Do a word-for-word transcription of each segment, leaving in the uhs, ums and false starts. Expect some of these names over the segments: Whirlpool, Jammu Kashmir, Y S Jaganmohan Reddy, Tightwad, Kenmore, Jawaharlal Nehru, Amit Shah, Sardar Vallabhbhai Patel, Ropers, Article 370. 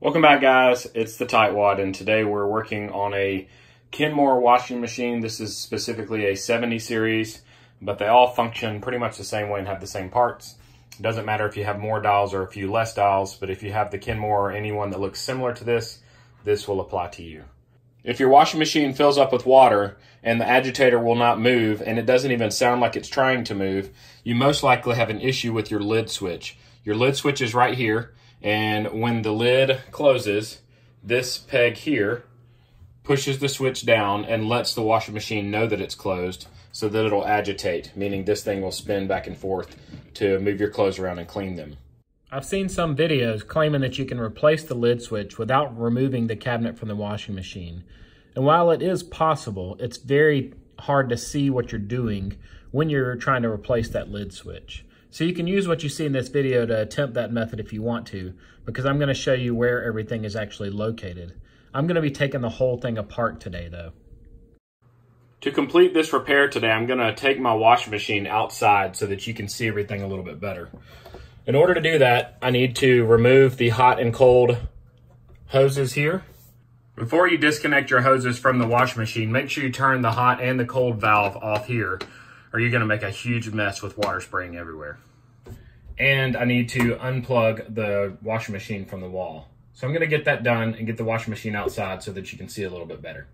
Welcome back, guys. It's the Tightwad, and today we're working on a Kenmore washing machine. This is specifically a seventy series, but they all function pretty much the same way and have the same parts. It doesn't matter if you have more dials or a few less dials, but if you have the Kenmore or anyone that looks similar to this, this will apply to you. If your washing machine fills up with water and the agitator will not move and it doesn't even sound like it's trying to move, you most likely have an issue with your lid switch. Your lid switch is right here. And when the lid closes, this peg here pushes the switch down and lets the washing machine know that it's closed so that it'll agitate, meaning this thing will spin back and forth to move your clothes around and clean them. I've seen some videos claiming that you can replace the lid switch without removing the cabinet from the washing machine. And while it is possible, it's very hard to see what you're doing when you're trying to replace that lid switch. So you can use what you see in this video to attempt that method if you want to, because I'm going to show you where everything is actually located. I'm going to be taking the whole thing apart today, though. To complete this repair today, I'm going to take my washing machine outside so that you can see everything a little bit better. In order to do that, I need to remove the hot and cold hoses here. Before you disconnect your hoses from the washing machine, make sure you turn the hot and the cold valve off here, or you're going to make a huge mess with water spraying everywhere. And I need to unplug the washing machine from the wall. So I'm going to get that done and get the washing machine outside so that you can see a little bit better.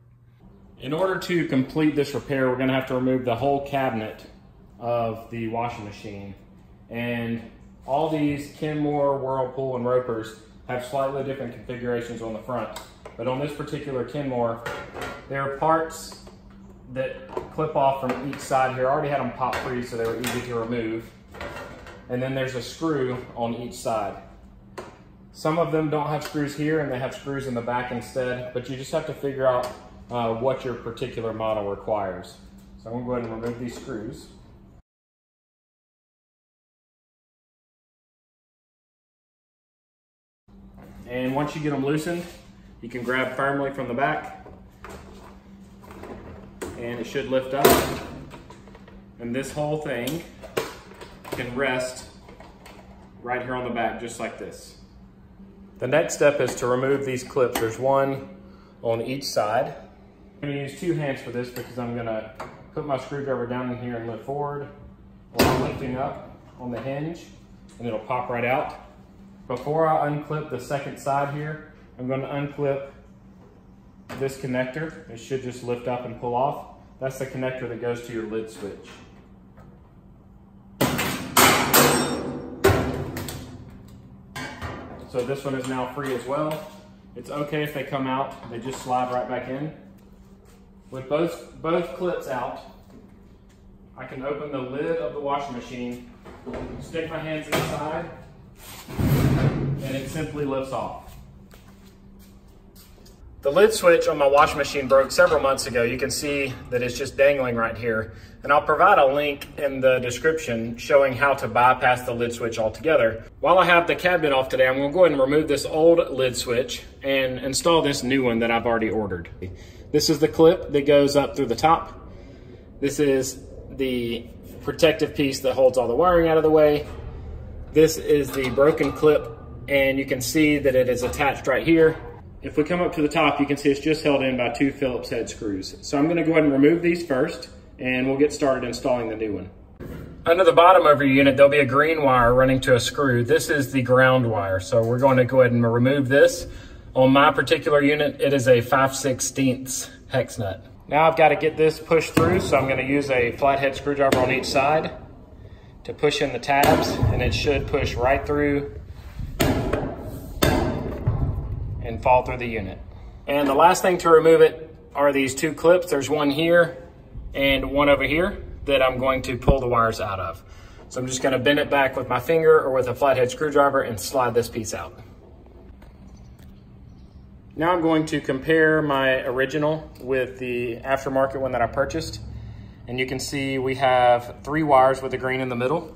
In order to complete this repair, we're going to have to remove the whole cabinet of the washing machine. And all these Kenmore, Whirlpool, and Ropers have slightly different configurations on the front. But on this particular Kenmore, there are parts that clip off from each side here. I already had them pop free, so they were easy to remove. And then there's a screw on each side. Some of them don't have screws here and they have screws in the back instead, but you just have to figure out uh, what your particular model requires. So I'm gonna go ahead and remove these screws. And once you get them loosened, you can grab firmly from the back, and it should lift up, and this whole thing can rest right here on the back just like this. The next step is to remove these clips. There's one on each side. I'm going to use two hands for this because I'm going to put my screwdriver down in here and lift forward while I'm lifting up on the hinge, and it'll pop right out. Before I unclip the second side here, I'm going to unclip this connector. It should just lift up and pull off. That's the connector that goes to your lid switch. So this one is now free as well. It's okay if they come out, they just slide right back in. With both, both clips out, I can open the lid of the washing machine, stick my hands inside, and it simply lifts off. The lid switch on my washing machine broke several months ago. You can see that it's just dangling right here. And I'll provide a link in the description showing how to bypass the lid switch altogether. While I have the cabinet off today, I'm gonna go ahead and remove this old lid switch and install this new one that I've already ordered. This is the clip that goes up through the top. This is the protective piece that holds all the wiring out of the way. This is the broken clip, and you can see that it is attached right here. If we come up to the top, you can see it's just held in by two Phillips head screws. So I'm gonna go ahead and remove these first, and we'll get started installing the new one. Under the bottom of your unit, there'll be a green wire running to a screw. This is the ground wire. So we're going to go ahead and remove this. On my particular unit, it is a five sixteenths hex nut. Now I've gotta get this pushed through, so I'm gonna use a flathead screwdriver on each side to push in the tabs, and it should push right through and fall through the unit. And the last thing to remove it are these two clips. There's one here and one over here that I'm going to pull the wires out of. So I'm just gonna bend it back with my finger or with a flathead screwdriver and slide this piece out. Now I'm going to compare my original with the aftermarket one that I purchased. And you can see we have three wires with a green in the middle.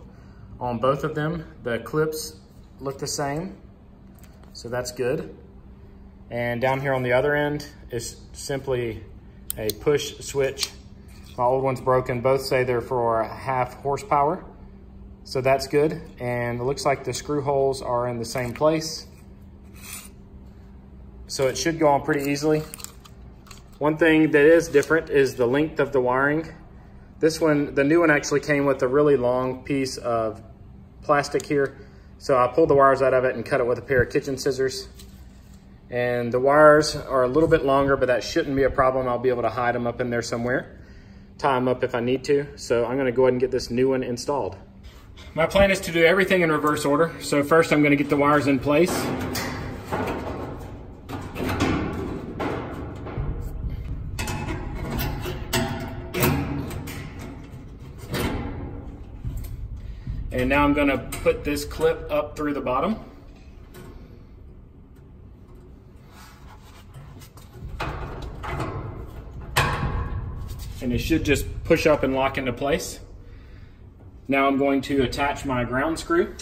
On both of them, the clips look the same, so that's good. And down here on the other end is simply a push switch. My old one's broken. Both say they're for a half horsepower, so that's good. And it looks like the screw holes are in the same place. so it should go on pretty easily. One thing that is different is the length of the wiring. This one, the new one actually came with a really long piece of plastic here. So I pulled the wires out of it and cut it with a pair of kitchen scissors. And the wires are a little bit longer, but that shouldn't be a problem. I'll be able to hide them up in there somewhere, tie them up if I need to. So I'm gonna go ahead and get this new one installed. My plan is to do everything in reverse order. So first I'm gonna get the wires in place. And now I'm gonna put this clip up through the bottom. And it should just push up and lock into place. Now I'm going to attach my ground screw.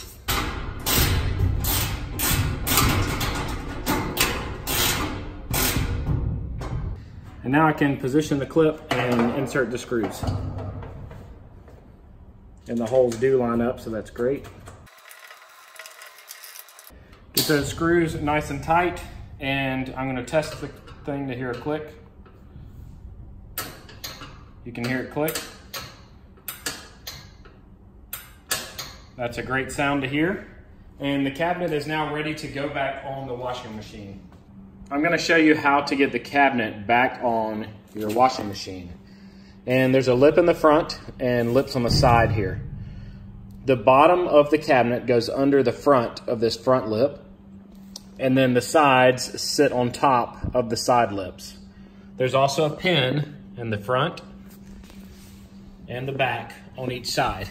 And now I can position the clip and insert the screws. And the holes do line up, so that's great. Get those screws nice and tight, and I'm gonna test the thing to hear a click. You can hear it click. That's a great sound to hear. And the cabinet is now ready to go back on the washing machine. I'm gonna show you how to get the cabinet back on your washing machine. And there's a lip in the front and lips on the side here. The bottom of the cabinet goes under the front of this front lip, and then the sides sit on top of the side lips. There's also a pin in the front and the back on each side.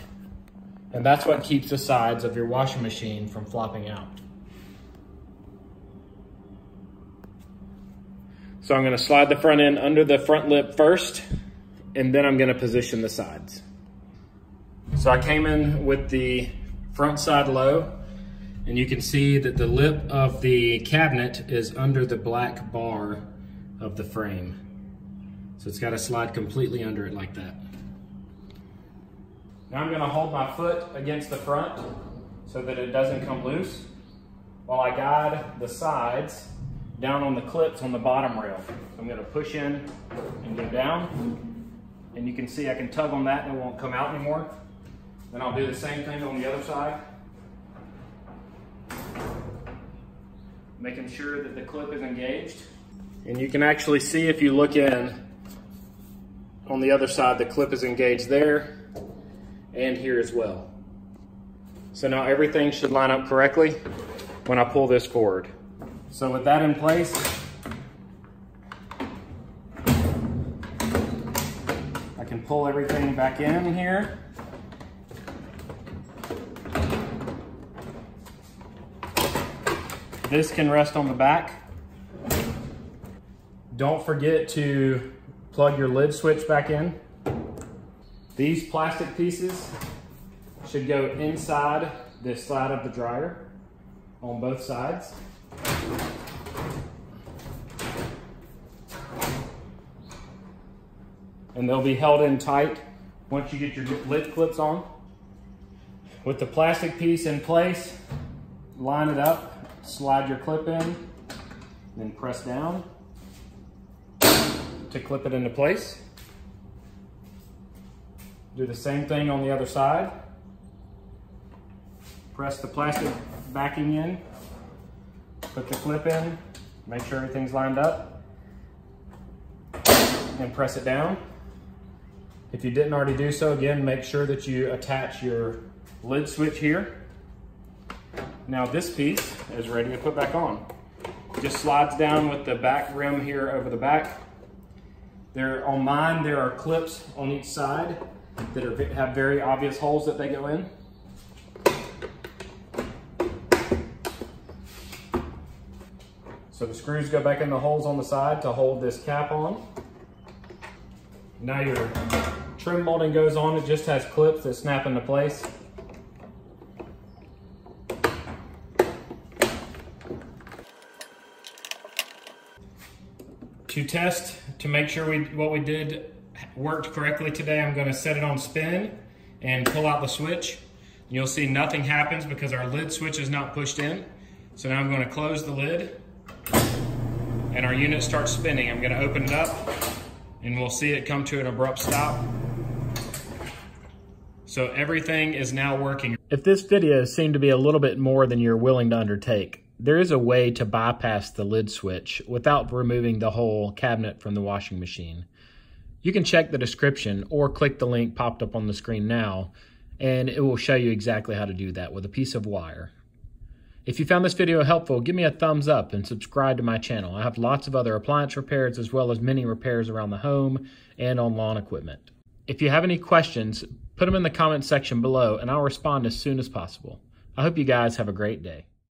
And that's what keeps the sides of your washing machine from flopping out. So I'm gonna slide the front end under the front lip first, and then I'm gonna position the sides. So I came in with the front side low, and you can see that the lip of the cabinet is under the black bar of the frame. So it's gotta slide completely under it like that. Now I'm gonna hold my foot against the front so that it doesn't come loose while I guide the sides down on the clips on the bottom rail. So I'm gonna push in and go down, and you can see I can tug on that and it won't come out anymore. Then I'll do the same thing on the other side, making sure that the clip is engaged. And you can actually see, if you look in on the other side, the clip is engaged there and here as well. So now everything should line up correctly when I pull this forward. So with that in place, I can pull everything back in here. This can rest on the back. Don't forget to plug your lid switch back in. These plastic pieces should go inside this side of the dryer on both sides. And they'll be held in tight once you get your lid clips on. With the plastic piece in place, line it up, slide your clip in, then press down to clip it into place. Do the same thing on the other side. Press the plastic backing in, put the clip in, make sure everything's lined up, and press it down. If you didn't already do so, again, make sure that you attach your lid switch here. Now this piece is ready to put back on. It just slides down with the back rim here over the back. There, on mine, there are clips on each side that are, have very obvious holes that they go in. So the screws go back in the holes on the side to hold this cap on. Now your trim molding goes on. It just has clips that snap into place. To test, to make sure we, what we did worked correctly today, I'm going to set it on spin and pull out the switch. You'll see nothing happens because our lid switch is not pushed in. So now I'm going to close the lid. and our unit starts spinning. I'm going to open it up and we'll see it come to an abrupt stop. So everything is now working. If this video seemed to be a little bit more than you're willing to undertake, there is a way to bypass the lid switch without removing the whole cabinet from the washing machine. You can check the description or click the link popped up on the screen now, and it will show you exactly how to do that with a piece of wire. If you found this video helpful, give me a thumbs up and subscribe to my channel. I have lots of other appliance repairs as well as many repairs around the home and on lawn equipment. If you have any questions, put them in the comment section below and I'll respond as soon as possible. I hope you guys have a great day.